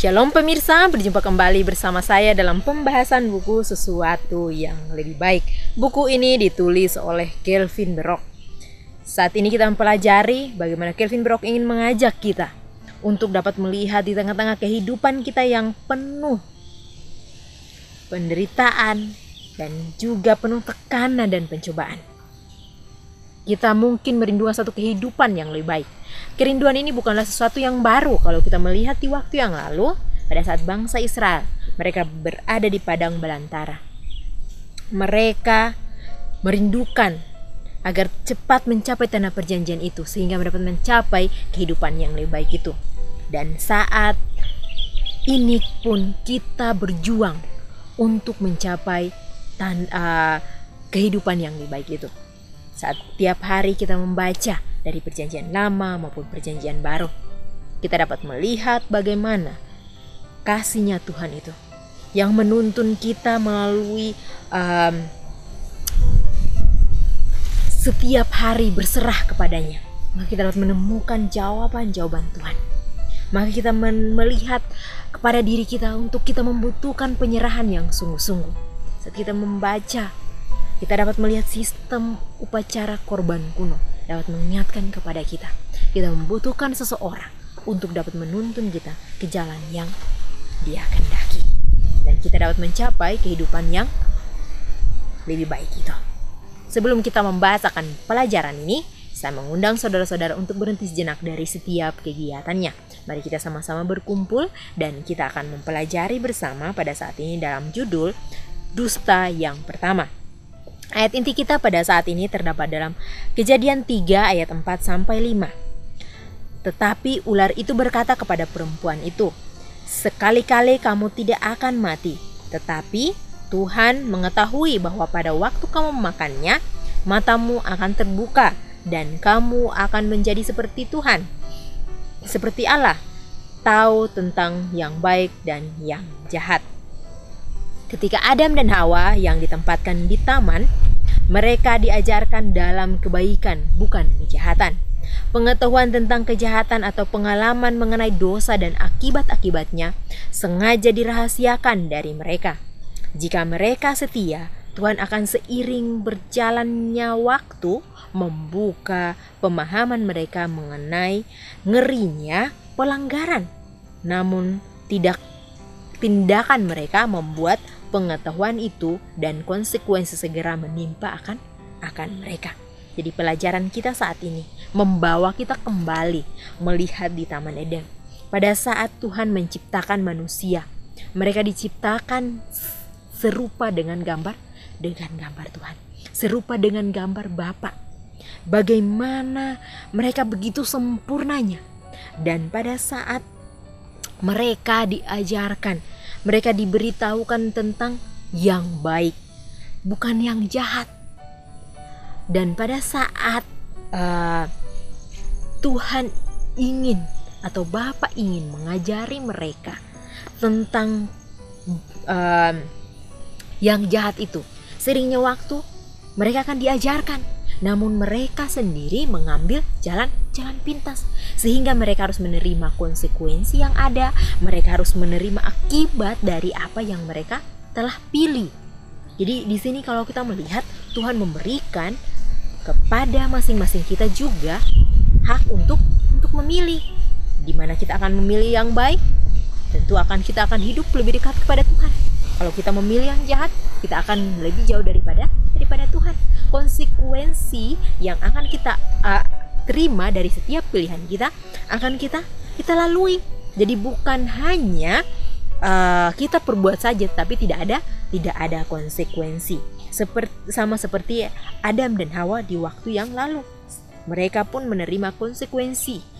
Shalom pemirsa, berjumpa kembali bersama saya dalam pembahasan buku Sesuatu yang Lebih Baik. Buku ini ditulis oleh Kelvin Brock. Saat ini kita mempelajari bagaimana Kelvin Brock ingin mengajak kita untuk dapat melihat di tengah-tengah kehidupan kita yang penuh penderitaan dan juga penuh tekanan dan pencobaan. Kita mungkin merindukan satu kehidupan yang lebih baik. Kerinduan ini bukanlah sesuatu yang baru kalau kita melihat di waktu yang lalu pada saat bangsa Israel, mereka berada di padang belantara. Mereka merindukan agar cepat mencapai tanah perjanjian itu sehingga dapat mencapai kehidupan yang lebih baik itu. Dan saat ini pun kita berjuang untuk mencapai kehidupan yang lebih baik itu. Saat tiap hari kita membaca dari perjanjian lama maupun perjanjian baru, kita dapat melihat bagaimana kasihnya Tuhan itu yang menuntun kita melalui setiap hari berserah kepadanya. Maka kita dapat menemukan jawaban-jawaban Tuhan. Maka kita melihat kepada diri kita untuk kita membutuhkan penyerahan yang sungguh-sungguh. Saat kita membaca, kita dapat melihat sistem upacara korban kuno dapat mengingatkan kepada kita. Kita membutuhkan seseorang untuk dapat menuntun kita ke jalan yang Dia kehendaki, dan kita dapat mencapai kehidupan yang lebih baik itu. Sebelum kita membahas akan pelajaran ini, saya mengundang saudara-saudara untuk berhenti sejenak dari setiap kegiatannya. Mari kita sama-sama berkumpul dan kita akan mempelajari bersama pada saat ini dalam judul Dusta yang Pertama. Ayat inti kita pada saat ini terdapat dalam Kejadian 3 ayat 4-5. Tetapi ular itu berkata kepada perempuan itu, sekali-kali kamu tidak akan mati. Tetapi Tuhan mengetahui bahwa pada waktu kamu memakannya, matamu akan terbuka dan kamu akan menjadi seperti Tuhan, seperti Allah, tahu tentang yang baik dan yang jahat. Ketika Adam dan Hawa yang ditempatkan di taman, mereka diajarkan dalam kebaikan, bukan kejahatan. Pengetahuan tentang kejahatan atau pengalaman mengenai dosa dan akibat-akibatnya sengaja dirahasiakan dari mereka. Jika mereka setia, Tuhan akan seiring berjalannya waktu membuka pemahaman mereka mengenai ngerinya pelanggaran. Namun tindakan mereka membuat pengetahuan itu dan konsekuensi segera menimpa akan mereka. Jadi pelajaran kita saat ini membawa kita kembali melihat di Taman Eden. Pada saat Tuhan menciptakan manusia, mereka diciptakan serupa dengan gambar Tuhan, serupa dengan gambar Bapa. Bagaimana mereka begitu sempurnanya, dan pada saat mereka diajarkan, mereka diberitahukan tentang yang baik, bukan yang jahat. Dan pada saat Tuhan ingin atau Bapa ingin mengajari mereka tentang yang jahat itu, seringnya waktu mereka akan diajarkan, namun mereka sendiri mengambil jalan pintas, sehingga mereka harus menerima konsekuensi yang ada. Mereka harus menerima akibat dari apa yang mereka telah pilih. Jadi di sini kalau kita melihat, Tuhan memberikan kepada masing-masing kita juga hak untuk memilih, di mana kita akan memilih yang baik. Tentu kita akan hidup lebih dekat kepada Tuhan. Kalau kita memilih yang jahat, kita akan lebih jauh daripada Tuhan. Konsekuensi yang akan kita terima dari setiap pilihan kita akan kita lalui. Jadi bukan hanya kita perbuat saja, tapi tidak ada konsekuensi. Sama seperti Adam dan Hawa di waktu yang lalu, mereka pun menerima konsekuensi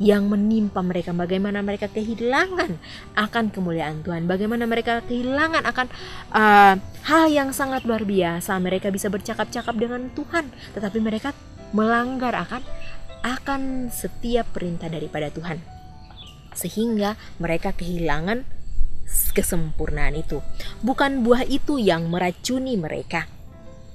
yang menimpa mereka. Bagaimana mereka kehilangan akan kemuliaan Tuhan, bagaimana mereka kehilangan akan hal yang sangat luar biasa. Mereka bisa bercakap-cakap dengan Tuhan, tetapi mereka melanggar akan setiap perintah daripada Tuhan, sehingga mereka kehilangan kesempurnaan itu. Bukan buah itu yang meracuni mereka.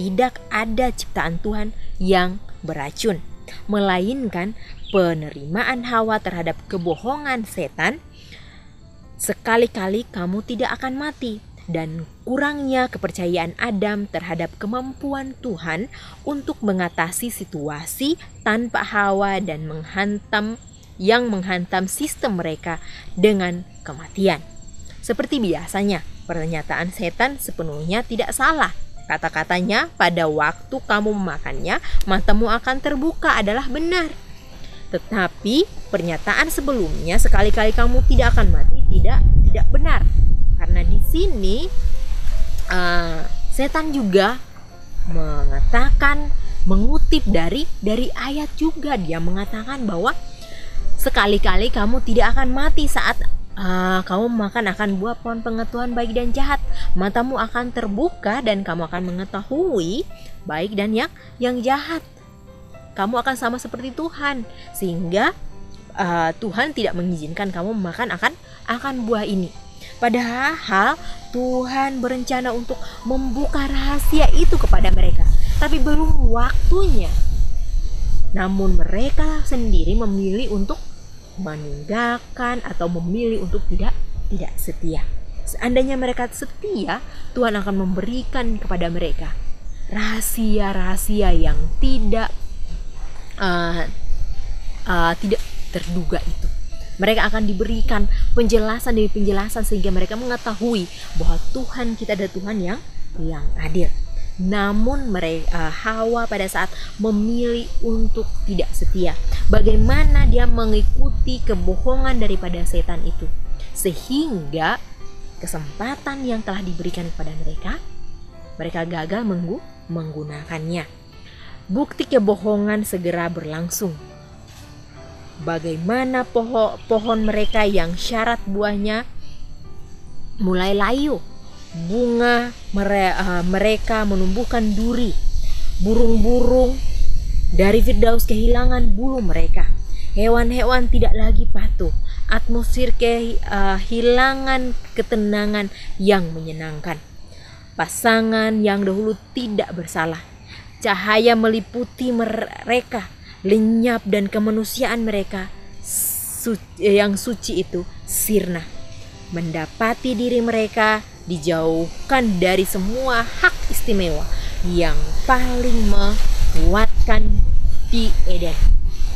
Tidak ada ciptaan Tuhan yang beracun, melainkan penerimaan Hawa terhadap kebohongan setan Sekali-kali kamu tidak akan mati, dan kurangnya kepercayaan Adam terhadap kemampuan Tuhan untuk mengatasi situasi tanpa Hawa dan menghantam sistem mereka dengan kematian. Seperti biasanya, pernyataan setan sepenuhnya tidak salah. Kata-katanya, pada waktu kamu memakannya, matamu akan terbuka adalah benar. Tetapi pernyataan sebelumnya, sekali-kali kamu tidak akan mati, tidak benar. Karena di sini setan juga mengatakan, mengutip dari ayat juga. Dia mengatakan bahwa sekali-kali kamu tidak akan mati saat kamu makan akan buah pohon pengetahuan baik dan jahat. Matamu akan terbuka dan kamu akan mengetahui baik dan yang jahat. Kamu akan sama seperti Tuhan, sehingga Tuhan tidak mengizinkan kamu makan akan buah ini. Padahal Tuhan berencana untuk membuka rahasia itu kepada mereka, tapi belum waktunya. Namun mereka sendiri memilih untuk meninggalkan atau memilih untuk tidak setia. Seandainya mereka setia, Tuhan akan memberikan kepada mereka rahasia-rahasia yang tidak terduga itu. Mereka akan diberikan penjelasan demi penjelasan sehingga mereka mengetahui bahwa Tuhan kita adalah Tuhan yang adil. Namun Hawa pada saat memilih untuk tidak setia, bagaimana dia mengikuti kebohongan daripada setan itu, sehingga kesempatan yang telah diberikan kepada mereka gagal menggunakannya. Bukti kebohongan segera berlangsung. Bagaimana pohon mereka yang syarat buahnya mulai layu, bunga mereka menumbuhkan duri, burung-burung dari Firdaus kehilangan bulu mereka, hewan-hewan tidak lagi patuh, atmosfer kehilangan ketenangan yang menyenangkan, pasangan yang dahulu tidak bersalah, cahaya meliputi mereka, lenyap dan kemanusiaan mereka yang suci itu sirna, mendapati diri mereka dijauhkan dari semua hak istimewa yang paling menguatkan di Eden.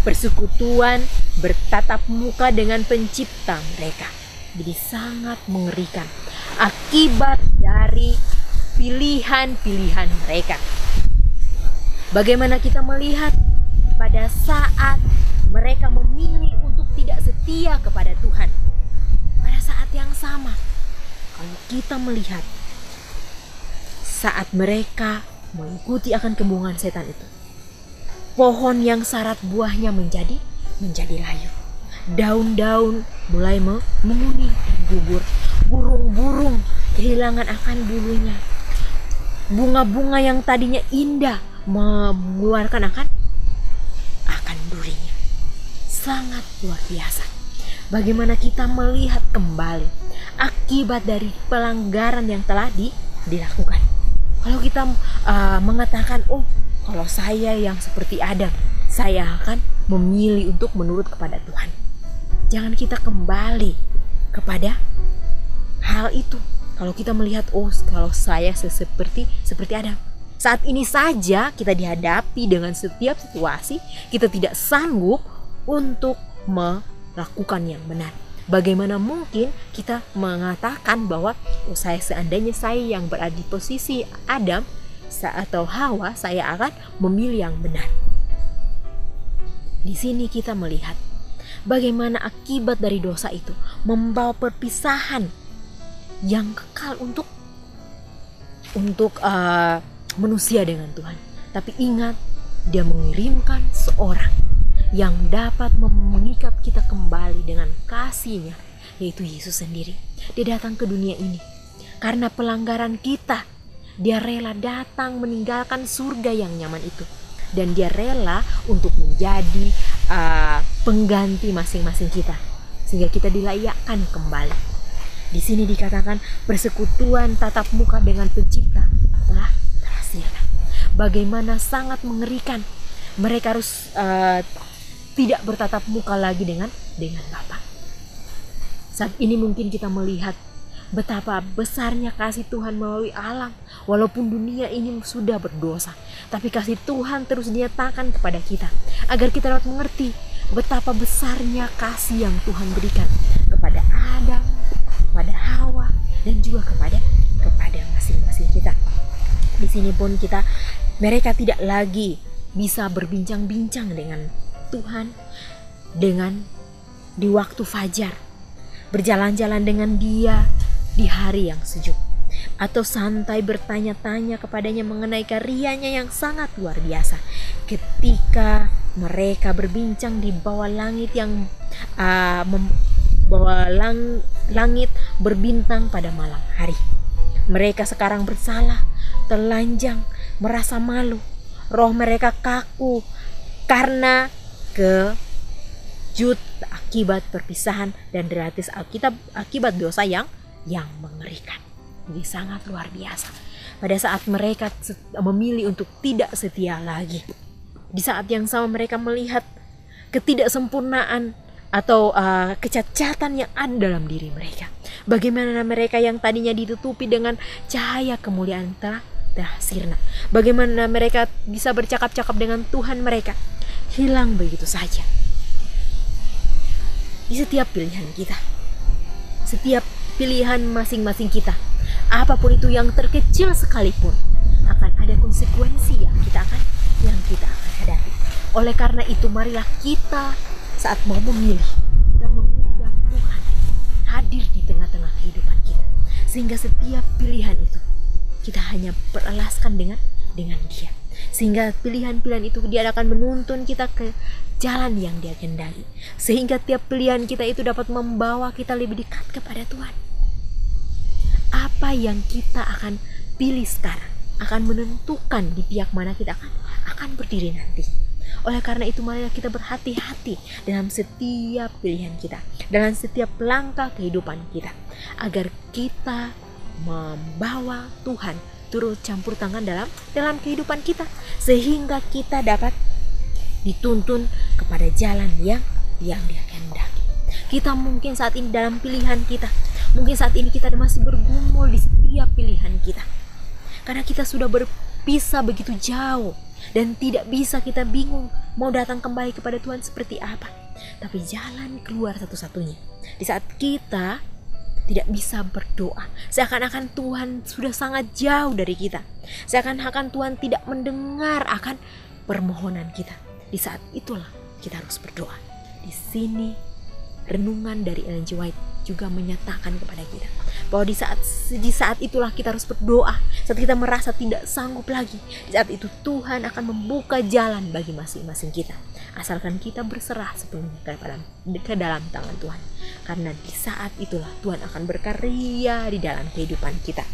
Persekutuan bertatap muka dengan pencipta mereka jadi sangat mengerikan akibat dari pilihan-pilihan mereka. Bagaimana kita melihat pada saat mereka memilih untuk tidak setia kepada Tuhan? Pada saat yang sama, kalau kita melihat saat mereka mengikuti akan kebohongan setan itu, pohon yang syarat buahnya menjadi layu, daun-daun mulai menguning dan gugur, burung-burung kehilangan akan bulunya, bunga-bunga yang tadinya indah mengeluarkan akan durinya. Sangat luar biasa. Bagaimana kita melihat kembali akibat dari pelanggaran yang telah dilakukan. Kalau kita mengatakan, kalau saya yang seperti Adam, saya akan memilih untuk menurut kepada Tuhan. Jangan kita kembali kepada hal itu. Kalau kita melihat, kalau saya seperti Adam. Saat ini saja kita dihadapi dengan setiap situasi, kita tidak sanggup untuk melakukan yang benar. Bagaimana mungkin kita mengatakan bahwa seandainya saya yang berada di posisi Adam atau Hawa, saya akan memilih yang benar. Di sini kita melihat bagaimana akibat dari dosa itu membawa perpisahan yang kekal untuk manusia dengan Tuhan. Tapi ingat, Dia mengirimkan seorang yang dapat mengikat kita kembali dengan kasih-Nya, yaitu Yesus sendiri. Dia datang ke dunia ini karena pelanggaran kita. Dia rela datang meninggalkan surga yang nyaman itu, dan Dia rela untuk menjadi pengganti masing-masing kita, sehingga kita dilayakkan kembali. Di sini dikatakan persekutuan tatap muka dengan pencipta telah sirna. Bagaimana sangat mengerikan. Mereka harus tidak bertatap muka lagi dengan Bapa. Saat ini mungkin kita melihat betapa besarnya kasih Tuhan melalui alam. Walaupun dunia ini sudah berdosa, tapi kasih Tuhan terus dinyatakan kepada kita, agar kita dapat mengerti betapa besarnya kasih yang Tuhan berikan kepada Adam, kepada Hawa, dan juga kepada masing-masing kita. Di sini pun mereka tidak lagi bisa berbincang-bincang dengan Tuhan di waktu fajar, berjalan-jalan dengan Dia di hari yang sejuk, atau santai bertanya-tanya kepadanya mengenai karyanya yang sangat luar biasa. Ketika mereka berbincang di bawah langit yang langit berbintang pada malam hari, mereka sekarang bersalah, telanjang, merasa malu. Roh mereka kaku karena kejut akibat perpisahan dan derastis Alkitab akibat dosa yang mengerikan. Ini sangat luar biasa. Pada saat mereka memilih untuk tidak setia lagi, di saat yang sama mereka melihat ketidaksempurnaan atau kecacatan yang ada dalam diri mereka. Bagaimana mereka yang tadinya ditutupi dengan cahaya kemuliaan telah sirna, bagaimana mereka bisa bercakap-cakap dengan Tuhan mereka, hilang begitu saja. Di setiap pilihan kita, setiap pilihan masing-masing kita, apapun itu yang terkecil sekalipun, akan ada konsekuensi yang kita akan hadapi. Oleh karena itu marilah kita saat mau memilih, kita mengundang Tuhan hadir di tengah-tengah kehidupan kita, sehingga setiap pilihan itu kita hanya beralaskan dengan Dia, sehingga pilihan-pilihan itu Dia akan menuntun kita ke jalan yang Dia kehendaki, sehingga tiap pilihan kita itu dapat membawa kita lebih dekat kepada Tuhan. Apa yang kita akan pilih sekarang akan menentukan di pihak mana kita akan berdiri nanti. Oleh karena itu marilah kita berhati-hati dalam setiap pilihan kita, dalam setiap langkah kehidupan kita, agar kita membawa Tuhan turut campur tangan dalam kehidupan kita, sehingga kita dapat dituntun kepada jalan yang Dia kehendaki. Kita mungkin saat ini dalam pilihan kita, mungkin saat ini kita masih bergumul di setiap pilihan kita, karena kita sudah berpisah begitu jauh dan tidak bisa kita bingung mau datang kembali kepada Tuhan seperti apa. Tapi jalan keluar satu-satunya, di saat kita tidak bisa berdoa, seakan-akan Tuhan sudah sangat jauh dari kita, seakan-akan Tuhan tidak mendengar akan permohonan kita, di saat itulah kita harus berdoa. Di sini renungan dari Ellen White juga menyatakan kepada kita bahwa di saat itulah kita harus berdoa. Saat kita merasa tidak sanggup lagi, di saat itu Tuhan akan membuka jalan bagi masing-masing kita, asalkan kita berserah sepenuhnya ke dalam tangan Tuhan. Karena di saat itulah Tuhan akan berkarya di dalam kehidupan kita.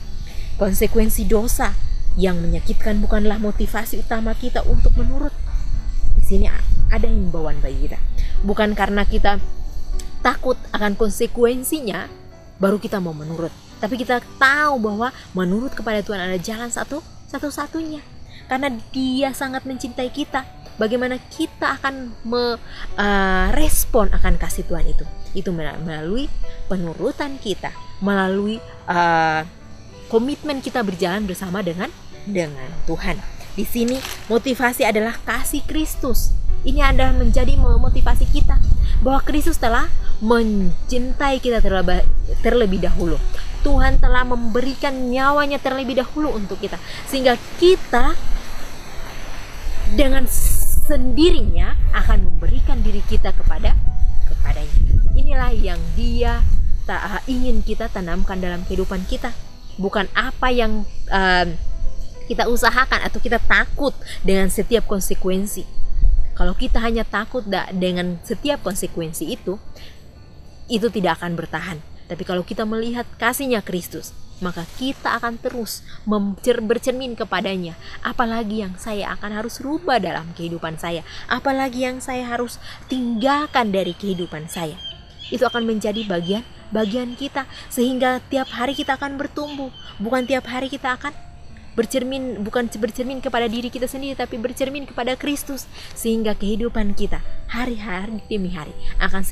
Konsekuensi dosa yang menyakitkan bukanlah motivasi utama kita untuk menurut. Di sini ada himbauan bagi kita. Bukan karena kita takut akan konsekuensinya baru kita mau menurut, tapi kita tahu bahwa menurut kepada Tuhan ada jalan satu-satunya, karena Dia sangat mencintai kita. Bagaimana kita akan merespon akan kasih Tuhan itu melalui penurutan kita, melalui komitmen kita berjalan bersama dengan Tuhan. Di sini motivasi adalah kasih Kristus. Ini adalah menjadi memotivasi kita bahwa Kristus telah mencintai kita terlebih dahulu. Tuhan telah memberikan nyawanya terlebih dahulu untuk kita, sehingga kita dengan sendirinya akan memberikan diri kita kepadanya. Inilah yang Dia ingin kita tanamkan dalam kehidupan kita, bukan apa yang kita usahakan atau kita takut dengan setiap konsekuensi. Kalau kita hanya takut dengan setiap konsekuensi itu tidak akan bertahan. Tapi kalau kita melihat kasihnya Kristus, maka kita akan terus bercermin kepadanya. Apalagi yang saya akan harus rubah dalam kehidupan saya, apalagi yang saya harus tinggalkan dari kehidupan saya. Itu akan menjadi bagian kita, sehingga tiap hari kita akan bertumbuh, bukan tiap hari kita akan bercermin, bukan bercermin kepada diri kita sendiri, tapi bercermin kepada Kristus, sehingga kehidupan kita hari-hari demi hari akan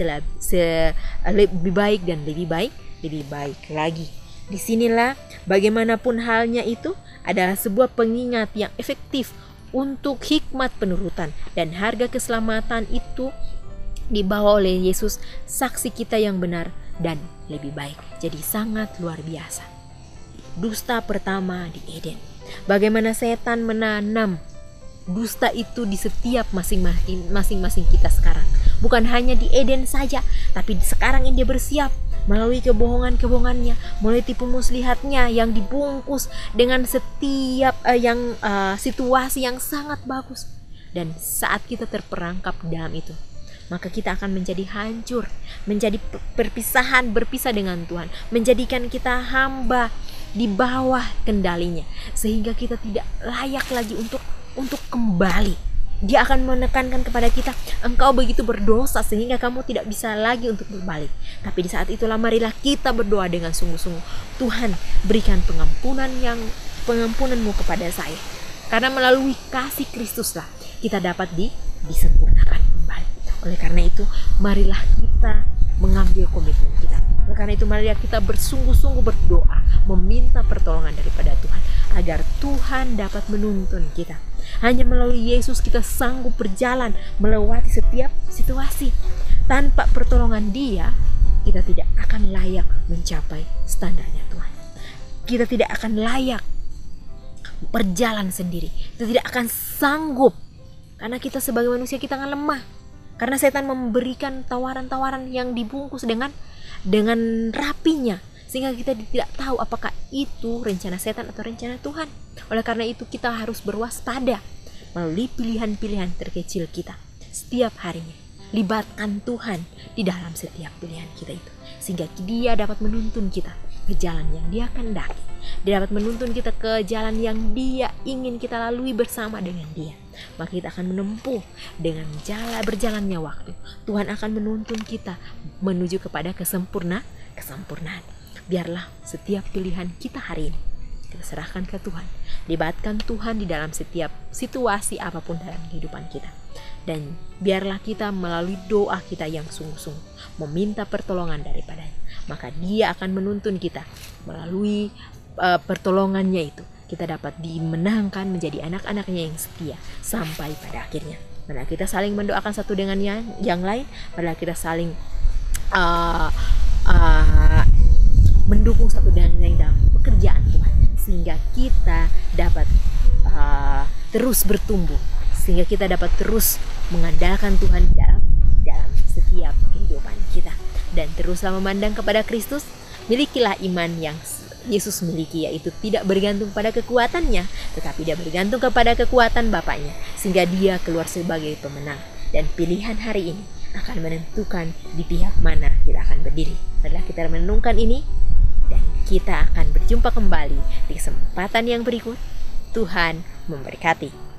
lebih baik dan lebih baik lagi. Disinilah bagaimanapun halnya itu adalah sebuah pengingat yang efektif untuk hikmat penurutan, dan harga keselamatan itu dibawa oleh Yesus, saksi kita yang benar dan lebih baik. Jadi sangat luar biasa. Dusta pertama di Eden. Bagaimana setan menanam dusta itu di setiap masing-masing kita sekarang. Bukan hanya di Eden saja, tapi sekarang ini dia bersiap melalui kebohongan-kebohongannya, melalui tipu muslihatnya yang dibungkus dengan setiap situasi yang sangat bagus. Dan saat kita terperangkap dalam itu, maka kita akan menjadi hancur, menjadi berpisah dengan Tuhan, menjadikan kita hamba di bawah kendalinya, sehingga kita tidak layak lagi untuk kembali. Dia akan menekankan kepada kita, engkau begitu berdosa sehingga kamu tidak bisa lagi untuk berbalik. Tapi di saat itulah marilah kita berdoa dengan sungguh-sungguh, Tuhan berikan pengampunanmu kepada saya. Karena melalui kasih Kristuslah kita dapat disempurnakan kembali. Oleh karena itu marilah kita mengambil komitmen kita. Oleh karena itu marilah kita bersungguh-sungguh berdoa, meminta pertolongan daripada Tuhan, agar Tuhan dapat menuntun kita. Hanya melalui Yesus kita sanggup berjalan melewati setiap situasi. Tanpa pertolongan Dia, kita tidak akan layak mencapai standarnya Tuhan. Kita tidak akan layak berjalan sendiri. Kita tidak akan sanggup, karena kita sebagai manusia kita akan lemah. Karena setan memberikan tawaran-tawaran yang dibungkus dengan rapinya, sehingga kita tidak tahu apakah itu rencana setan atau rencana Tuhan. Oleh karena itu kita harus berwaspada melalui pilihan-pilihan terkecil kita setiap harinya. Libatkan Tuhan di dalam setiap pilihan kita itu, sehingga Dia dapat menuntun kita ke jalan yang Dia kehendaki. Dia dapat menuntun kita ke jalan yang Dia ingin kita lalui bersama dengan Dia. Maka kita akan menempuh dengan berjalannya waktu. Tuhan akan menuntun kita menuju kepada kesempurnaan. Biarlah setiap pilihan kita hari ini kita serahkan ke Tuhan. Libatkan Tuhan di dalam setiap situasi apapun dalam kehidupan kita. Dan biarlah kita melalui doa kita yang sungguh-sungguh meminta pertolongan daripadanya. Maka Dia akan menuntun kita melalui pertolongannya itu. Kita dapat dimenangkan menjadi anak-anaknya yang setia sampai pada akhirnya. Marilah kita saling mendoakan satu dengan yang lain. Marilah kita saling mendukung satu dengan yang lain dalam pekerjaan Tuhan, sehingga kita dapat terus bertumbuh, sehingga kita dapat terus mengandalkan Tuhan dalam setiap kehidupan kita. Dan teruslah memandang kepada Kristus. Milikilah iman yang Yesus miliki, yaitu tidak bergantung pada kekuatannya, tetapi Dia bergantung kepada kekuatan Bapaknya, sehingga Dia keluar sebagai pemenang. Dan pilihan hari ini akan menentukan di pihak mana kita akan berdiri. Setelah kita menentukan ini, dan kita akan berjumpa kembali di kesempatan yang berikut. Tuhan memberkati.